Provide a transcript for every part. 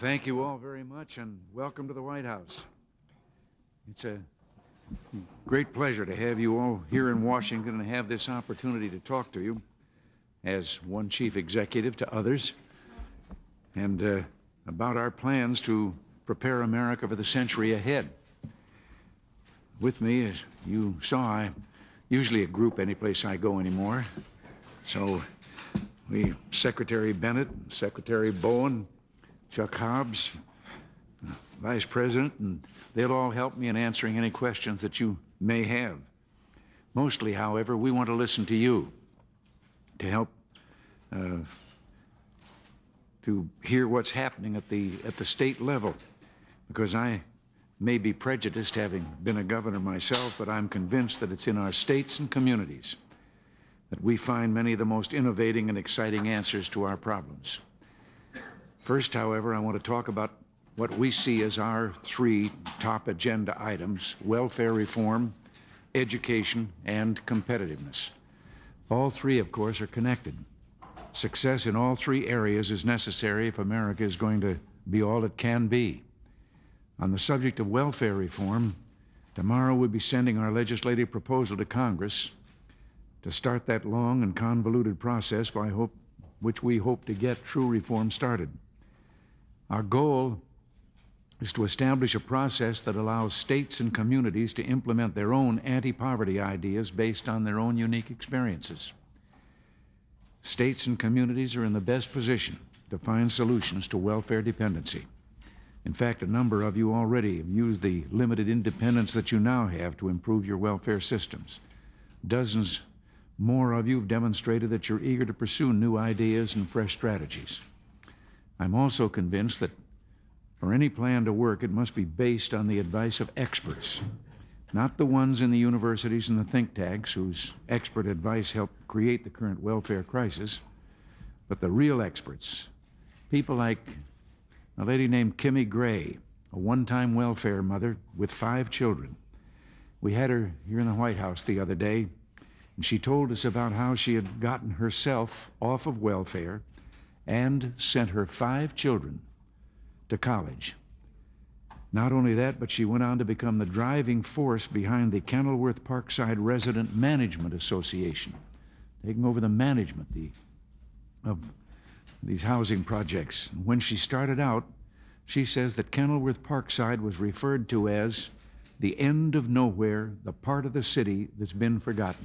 thank you all very much, and welcome to the White House. It's a great pleasure to have you all here in Washington and have this opportunity to talk to you as one chief executive to others, and about our plans to prepare America for the century ahead. With me, as you saw, I'm usually a group anyplace I go anymore. So we, Secretary Bennett, Secretary Bowen, Chuck Hobbs, Vice President, and they'll all help me in answering any questions that you may have. Mostly, however, we want to listen to you to help to hear what's happening at the state level, because I may be prejudiced having been a governor myself, but I'm convinced that it's in our states and communities that we find many of the most innovating and exciting answers to our problems. First, however, I want to talk about what we see as our three top agenda items: welfare reform, education, and competitiveness. All three, of course, are connected. Success in all three areas is necessary if America is going to be all it can be. On the subject of welfare reform, tomorrow we'll be sending our legislative proposal to Congress to start that long and convoluted process by which we hope to get true reform started. Our goal is to establish a process that allows states and communities to implement their own anti-poverty ideas based on their own unique experiences. States and communities are in the best position to find solutions to welfare dependency. In fact, a number of you already have used the limited independence that you now have to improve your welfare systems. Dozens more of you have demonstrated that you're eager to pursue new ideas and fresh strategies. I'm also convinced that for any plan to work, it must be based on the advice of experts, not the ones in the universities and the think tanks whose expert advice helped create the current welfare crisis, but the real experts, people like a lady named Kimi Gray, a one-time welfare mother with 5 children. We had her here in the White House the other day, and she told us about how she had gotten herself off of welfare and sent her 5 children to college. Not only that, but she went on to become the driving force behind the Kenilworth Parkside Resident Management Association, taking over the management of these housing projects. And when she started out, she says that Kenilworth Parkside was referred to as the end of nowhere, the part of the city that's been forgotten.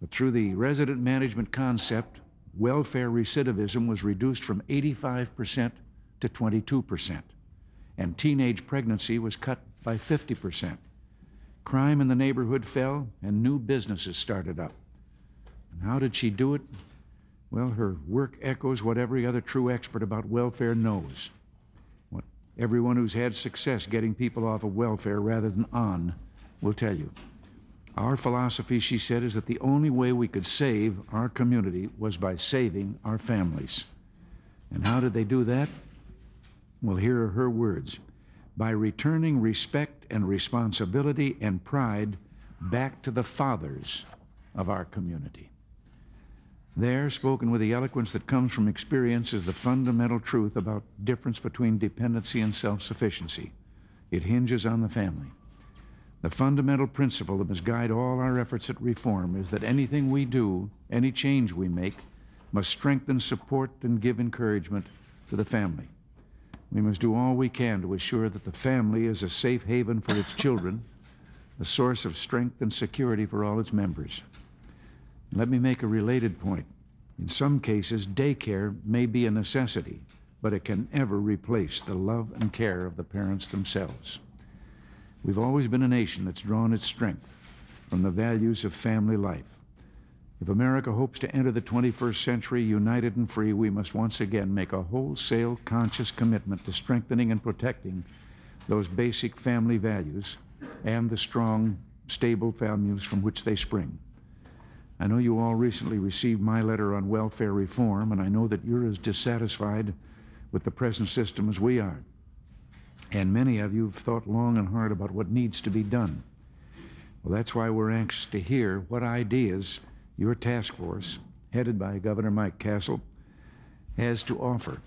But through the resident management concept, welfare recidivism was reduced from 85% to 22%, and teenage pregnancy was cut by 50%. Crime in the neighborhood fell, and new businesses started up. And how did she do it? Well, her work echoes what every other true expert about welfare knows, what everyone who's had success getting people off of welfare rather than on will tell you. Our philosophy, she said, is that the only way we could save our community was by saving our families. And how did they do that? Well, here are her words: by returning respect and responsibility and pride back to the fathers of our community. There, spoken with the eloquence that comes from experience, is the fundamental truth about difference between dependency and self-sufficiency. It hinges on the family. The fundamental principle that must guide all our efforts at reform is that anything we do, any change we make, must strengthen, support, and give encouragement to the family. We must do all we can to assure that the family is a safe haven for its children, a source of strength and security for all its members. And let me make a related point. In some cases, daycare may be a necessity, but it can never replace the love and care of the parents themselves. We've always been a nation that's drawn its strength from the values of family life. If America hopes to enter the 21st century united and free, we must once again make a wholesale conscious commitment to strengthening and protecting those basic family values and the strong, stable values from which they spring. I know you all recently received my letter on welfare reform, and I know that you're as dissatisfied with the present system as we are. And many of you have thought long and hard about what needs to be done. Well, that's why we're anxious to hear what ideas your task force, headed by Governor Mike Castle, has to offer.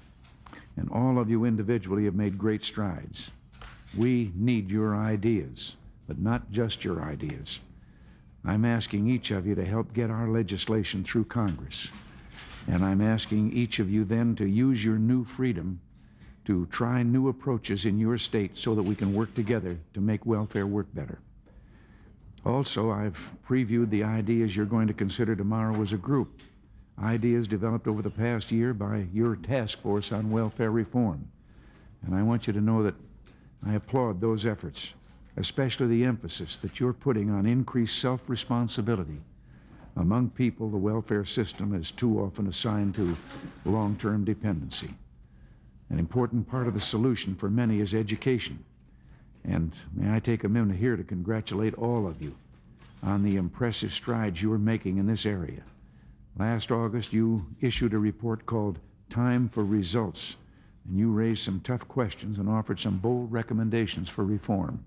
and all of you individually have made great strides. We need your ideas, but not just your ideas. I'm asking each of you to help get our legislation through Congress, and I'm asking each of you then to use your new freedom to try new approaches in your state so that we can work together to make welfare work better. Also, I've previewed the ideas you're going to consider tomorrow as a group, ideas developed over the past year by your task force on welfare reform. And I want you to know that I applaud those efforts, especially the emphasis that you're putting on increased self-responsibility. Among people, the welfare system is too often assigned to long-term dependency. An important part of the solution for many is education. And may I take a minute here to congratulate all of you on the impressive strides you are making in this area. Last August, you issued a report called Time for Results, and you raised some tough questions and offered some bold recommendations for reform.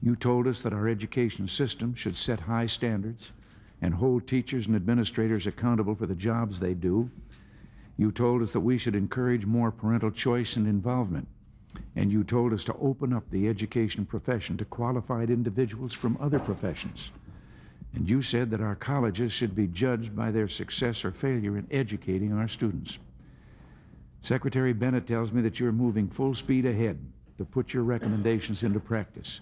You told us that our education system should set high standards and hold teachers and administrators accountable for the jobs they do. You told us that we should encourage more parental choice and involvement, and you told us to open up the education profession to qualified individuals from other professions. And you said that our colleges should be judged by their success or failure in educating our students. Secretary Bennett tells me that you're moving full speed ahead to put your recommendations into practice.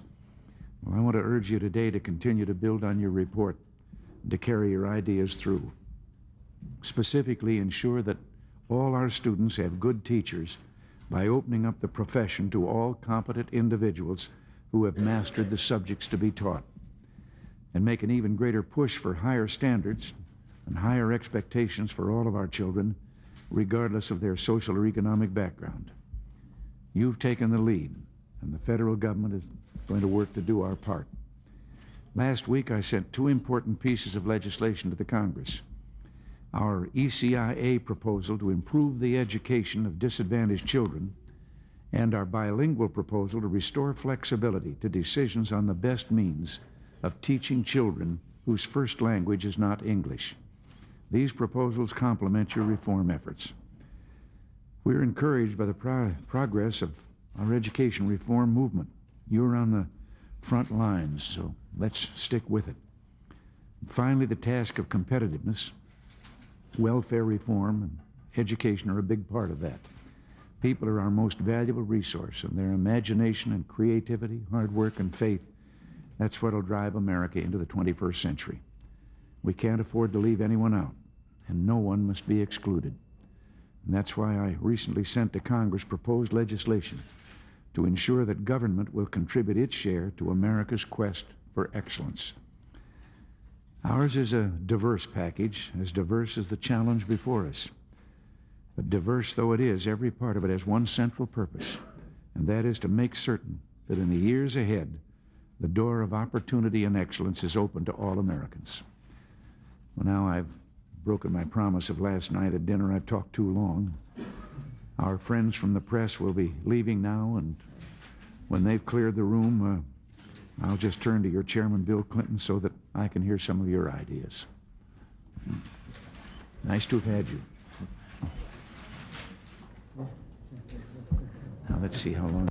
Well, I want to urge you today to continue to build on your report and to carry your ideas through. Specifically, ensure that all our students have good teachers by opening up the profession to all competent individuals who have mastered the subjects to be taught, and make an even greater push for higher standards and higher expectations for all of our children, regardless of their social or economic background. You've taken the lead, and the federal government is going to work to do our part. Last week, I sent two important pieces of legislation to the Congress. Our ECIA proposal to improve the education of disadvantaged children, and our bilingual proposal to restore flexibility to decisions on the best means of teaching children whose first language is not English. These proposals complement your reform efforts. We're encouraged by the progress of our education reform movement. You're on the front lines, so let's stick with it. And finally, the task of competitiveness. Welfare reform and education are a big part of that. People are our most valuable resource, and their imagination and creativity, hard work and faith, that's what will drive America into the 21st century. We can't afford to leave anyone out, and no one must be excluded. And that's why I recently sent to Congress proposed legislation to ensure that government will contribute its share to America's quest for excellence. Ours is a diverse package, as diverse as the challenge before us. But diverse though it is, every part of it has one central purpose, and that is to make certain that in the years ahead, the door of opportunity and excellence is open to all Americans. Well, now I've broken my promise of last night at dinner. I've talked too long. Our friends from the press will be leaving now, and when they've cleared the room, I'll just turn to your chairman, Bill Clinton, so that I can hear some of your ideas. Nice to have had you. Now, let's see how long.